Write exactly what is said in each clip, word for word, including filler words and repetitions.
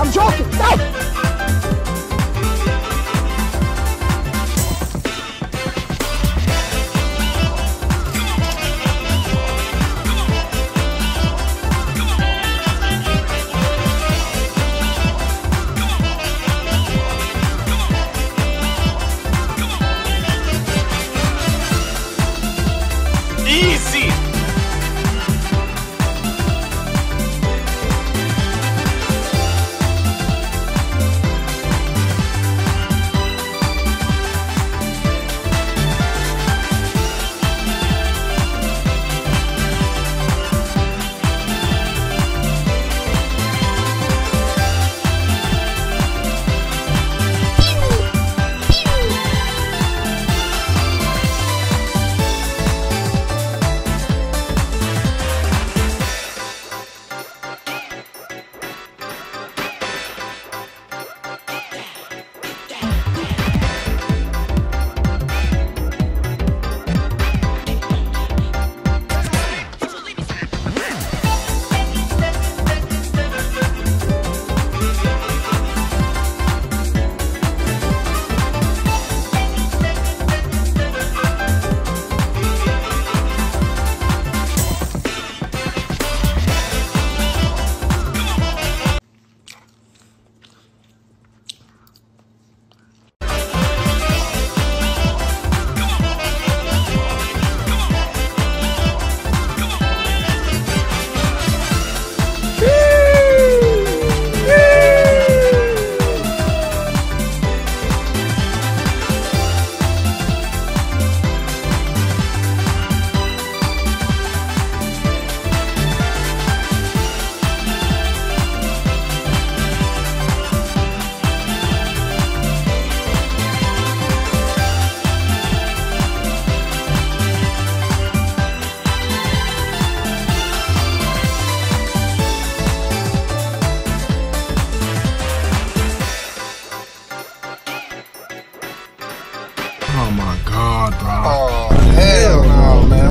I'm joking. No! Easy! Oh my God, bro. Oh, hell no, man.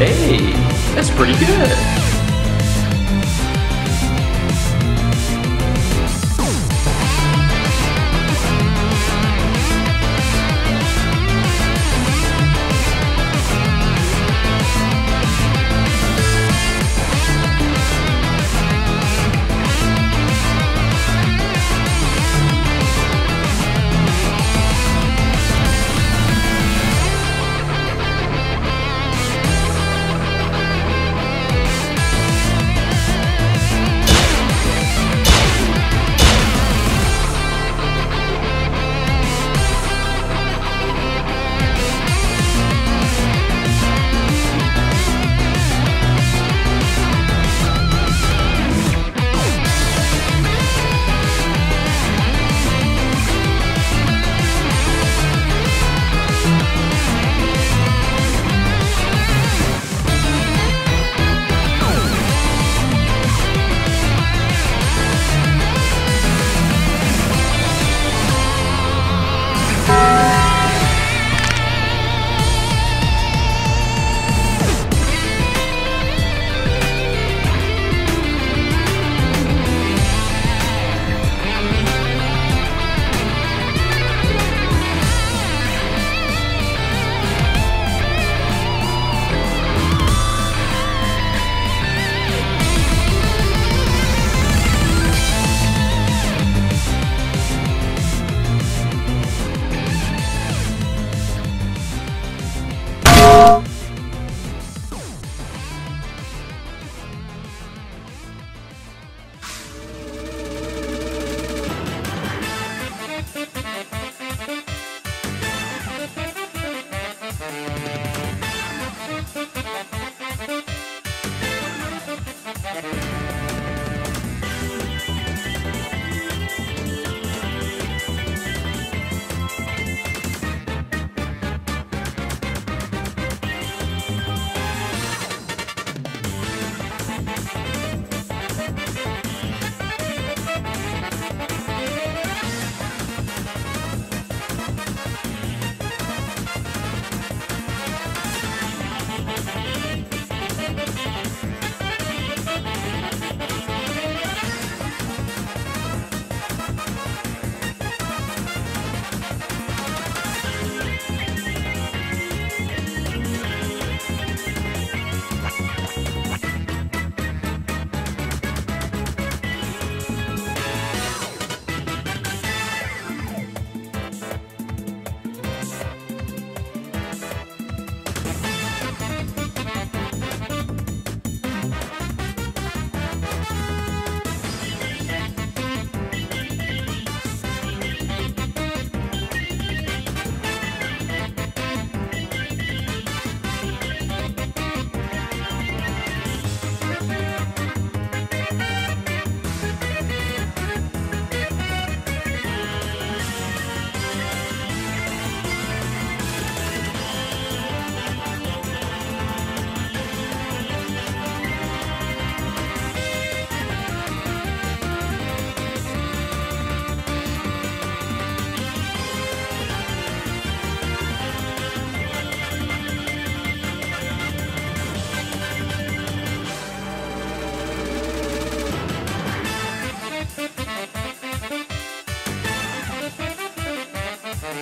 Hey, that's pretty good.